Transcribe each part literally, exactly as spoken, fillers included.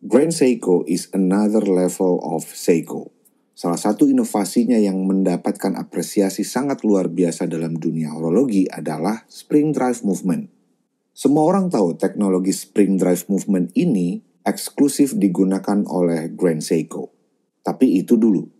Grand Seiko is another level of Seiko. Salah satu inovasinya yang mendapatkan apresiasi sangat luar biasa dalam dunia horologi adalah Spring Drive Movement. Semua orang tahu teknologi Spring Drive Movement ini eksklusif digunakan oleh Grand Seiko. Tapi itu dulu.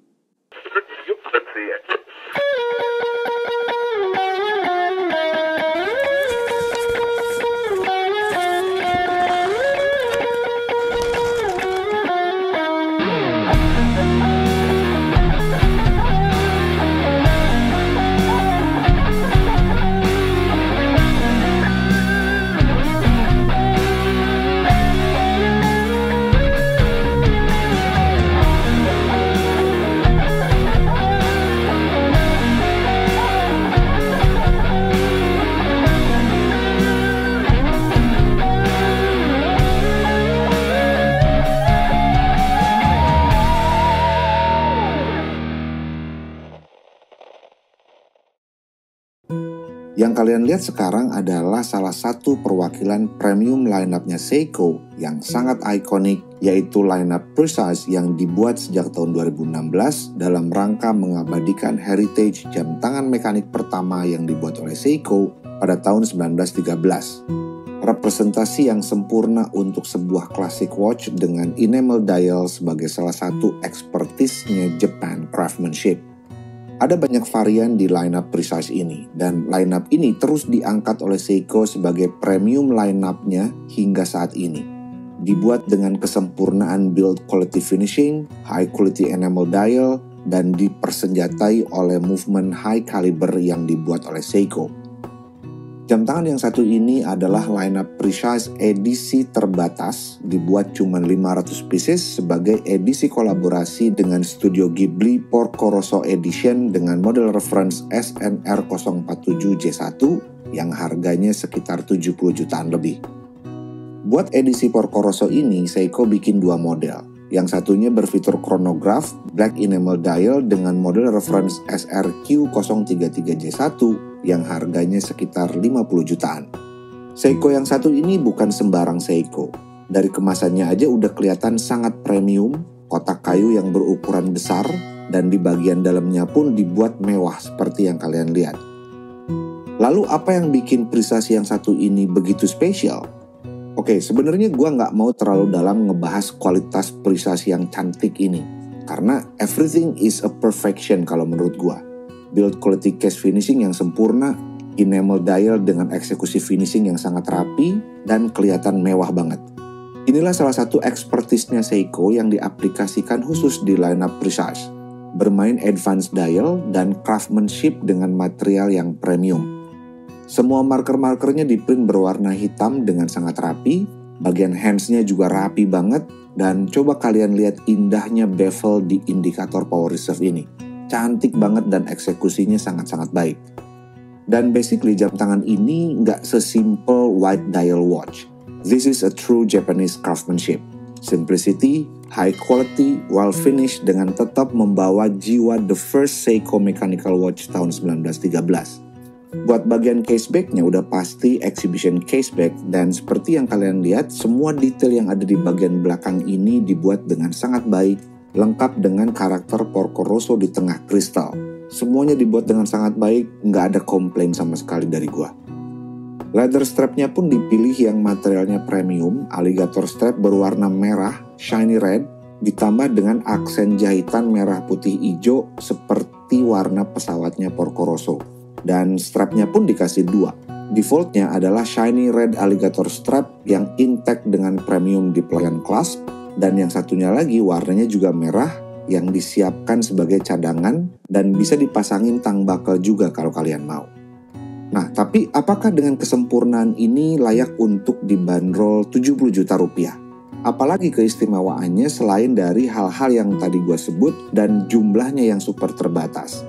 Yang kalian lihat sekarang adalah salah satu perwakilan premium line-up-nya Seiko yang sangat ikonik, yaitu line-up Presage yang dibuat sejak tahun dua ribu enam belas dalam rangka mengabadikan heritage jam tangan mekanik pertama yang dibuat oleh Seiko pada tahun seribu sembilan ratus tiga belas. Representasi yang sempurna untuk sebuah classic watch dengan enamel dial sebagai salah satu ekspertisnya Japan craftsmanship. Ada banyak varian di lineup Presage ini, dan lineup ini terus diangkat oleh Seiko sebagai premium lineupnya hingga saat ini. Dibuat dengan kesempurnaan build quality finishing, high quality enamel dial, dan dipersenjatai oleh movement high caliber yang dibuat oleh Seiko. Jam tangan yang satu ini adalah lineup Presage edisi terbatas, dibuat cuma lima ratus pieces sebagai edisi kolaborasi dengan Studio Ghibli Porco Rosso Edition dengan model reference S N R nol empat tujuh J satu yang harganya sekitar tujuh puluh jutaan lebih. Buat edisi Porco Rosso ini, Seiko bikin dua model. Yang satunya berfitur chronograph black enamel dial dengan model reference S R Q nol tiga tiga J satu yang harganya sekitar lima puluh jutaan. Seiko yang satu ini bukan sembarang Seiko. Dari kemasannya aja udah kelihatan sangat premium, kotak kayu yang berukuran besar, dan di bagian dalamnya pun dibuat mewah seperti yang kalian lihat. Lalu apa yang bikin Presage yang satu ini begitu spesial? Oke, sebenarnya gue nggak mau terlalu dalam ngebahas kualitas Presage yang cantik ini, karena everything is a perfection kalau menurut gue. Build quality case finishing yang sempurna, enamel dial dengan eksekusi finishing yang sangat rapi, dan kelihatan mewah banget. Inilah salah satu ekspertisnya Seiko yang diaplikasikan khusus di lineup Presage. Bermain advanced dial dan craftsmanship dengan material yang premium. Semua marker-markernya diprint berwarna hitam dengan sangat rapi, bagian handsnya juga rapi banget, dan coba kalian lihat indahnya bevel di indikator power reserve ini. Cantik banget dan eksekusinya sangat-sangat baik. Dan basically jam tangan ini nggak sesimpel white dial watch. This is a true Japanese craftsmanship. Simplicity, high quality, well finished dengan tetap membawa jiwa the first Seiko mechanical watch tahun seribu sembilan ratus tiga belas. Buat bagian casebacknya udah pasti exhibition caseback, dan seperti yang kalian lihat semua detail yang ada di bagian belakang ini dibuat dengan sangat baik, lengkap dengan karakter Porco Rosso di tengah kristal. Semuanya dibuat dengan sangat baik, nggak ada komplain sama sekali dari gua. Leather strapnya pun dipilih yang materialnya premium, alligator strap berwarna merah, shiny red, ditambah dengan aksen jahitan merah putih hijau seperti warna pesawatnya Porco Rosso. Dan strapnya pun dikasih dua. Defaultnya adalah shiny red alligator strap yang intact dengan premium di pelayan clasp, dan yang satunya lagi warnanya juga merah yang disiapkan sebagai cadangan dan bisa dipasangin tang bakal juga kalau kalian mau. Nah, tapi apakah dengan kesempurnaan ini layak untuk dibanderol tujuh puluh juta rupiah? Apalagi keistimewaannya selain dari hal-hal yang tadi gue sebut dan jumlahnya yang super terbatas.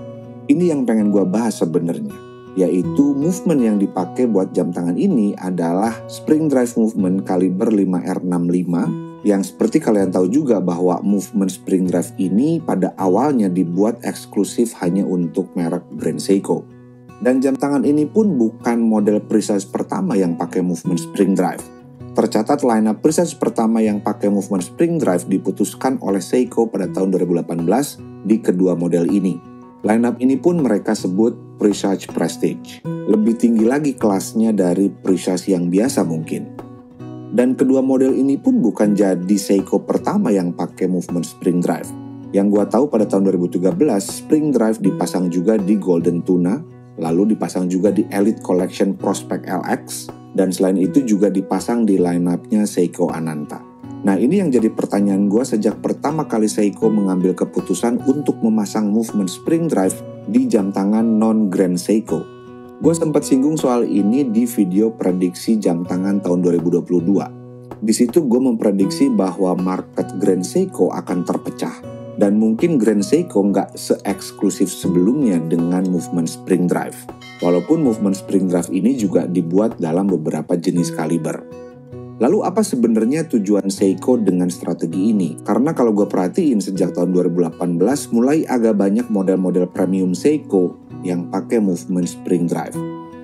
Ini yang pengen gue bahas sebenarnya, yaitu movement yang dipakai buat jam tangan ini adalah Spring Drive Movement kaliber lima R enam lima, yang seperti kalian tahu juga bahwa movement Spring Drive ini pada awalnya dibuat eksklusif hanya untuk merek Grand Seiko. Dan jam tangan ini pun bukan model Presage pertama yang pakai movement Spring Drive. Tercatat lineup Presage pertama yang pakai movement Spring Drive diputuskan oleh Seiko pada tahun dua ribu delapan belas di kedua model ini. Lineup ini pun mereka sebut Presage Prestige. Lebih tinggi lagi kelasnya dari Presage yang biasa mungkin. Dan kedua model ini pun bukan jadi Seiko pertama yang pakai movement Spring Drive. Yang gua tahu pada tahun dua ribu tiga belas, Spring Drive dipasang juga di Golden Tuna, lalu dipasang juga di Elite Collection Prospect L X, dan selain itu juga dipasang di line-up-nya Seiko Ananta. Nah, ini yang jadi pertanyaan gue sejak pertama kali Seiko mengambil keputusan untuk memasang movement Spring Drive di jam tangan non-Grand Seiko. Gue sempat singgung soal ini di video prediksi jam tangan tahun dua ribu dua puluh dua. Di situ gue memprediksi bahwa market Grand Seiko akan terpecah, dan mungkin Grand Seiko nggak se-eksklusif sebelumnya dengan movement Spring Drive. Walaupun movement Spring Drive ini juga dibuat dalam beberapa jenis kaliber. Lalu apa sebenarnya tujuan Seiko dengan strategi ini? Karena kalau gue perhatiin sejak tahun dua ribu delapan belas mulai agak banyak model-model premium Seiko yang pakai movement Spring Drive.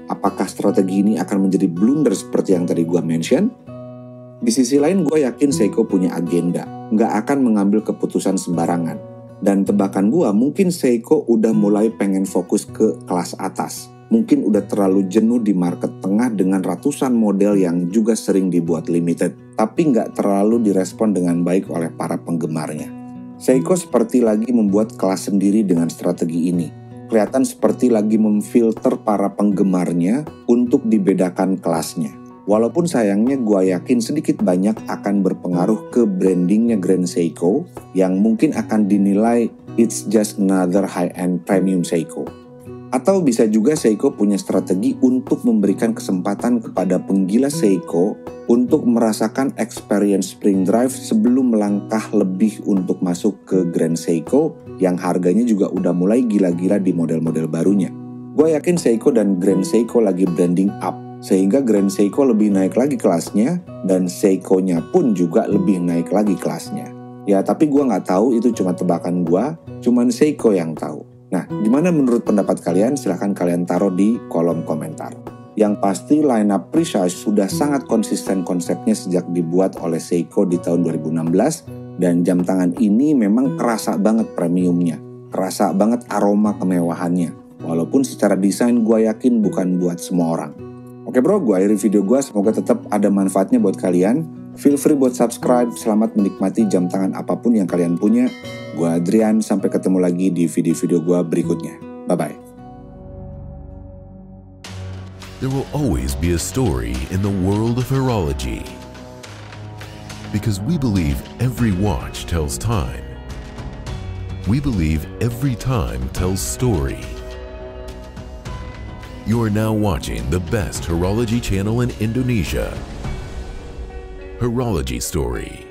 Apakah strategi ini akan menjadi blunder seperti yang tadi gue mention? Di sisi lain gue yakin Seiko punya agenda, nggak akan mengambil keputusan sembarangan. Dan tebakan gue mungkin Seiko udah mulai pengen fokus ke kelas atas. Mungkin udah terlalu jenuh di market tengah dengan ratusan model yang juga sering dibuat limited, tapi nggak terlalu direspon dengan baik oleh para penggemarnya. Seiko seperti lagi membuat kelas sendiri dengan strategi ini. Kelihatan seperti lagi memfilter para penggemarnya untuk dibedakan kelasnya. Walaupun sayangnya gue yakin sedikit banyak akan berpengaruh ke brandingnya Grand Seiko yang mungkin akan dinilai it's just another high-end premium Seiko. Atau bisa juga Seiko punya strategi untuk memberikan kesempatan kepada penggila Seiko untuk merasakan experience Spring Drive sebelum melangkah lebih untuk masuk ke Grand Seiko yang harganya juga udah mulai gila-gila di model-model barunya. Gue yakin Seiko dan Grand Seiko lagi branding up, sehingga Grand Seiko lebih naik lagi kelasnya dan Seiko-nya pun juga lebih naik lagi kelasnya. Ya tapi gue nggak tahu, itu cuma tebakan gue, cuman Seiko yang tahu. Nah, gimana menurut pendapat kalian? Silahkan kalian taruh di kolom komentar. Yang pasti, lineup Presage sudah sangat konsisten konsepnya sejak dibuat oleh Seiko di tahun dua ribu enam belas, dan jam tangan ini memang kerasa banget premiumnya, kerasa banget aroma kemewahannya. Walaupun secara desain gue yakin bukan buat semua orang. Oke bro, gue akhiri video gue, semoga tetap ada manfaatnya buat kalian. Feel free buat subscribe, selamat menikmati jam tangan apapun yang kalian punya. Gue Adrian, sampai ketemu lagi di video-video gue berikutnya. Bye-bye. There will always be a story in the world of horology. Because we believe every watch tells time. We believe every time tells story. You are now watching the best horology channel in Indonesia. Horology Story.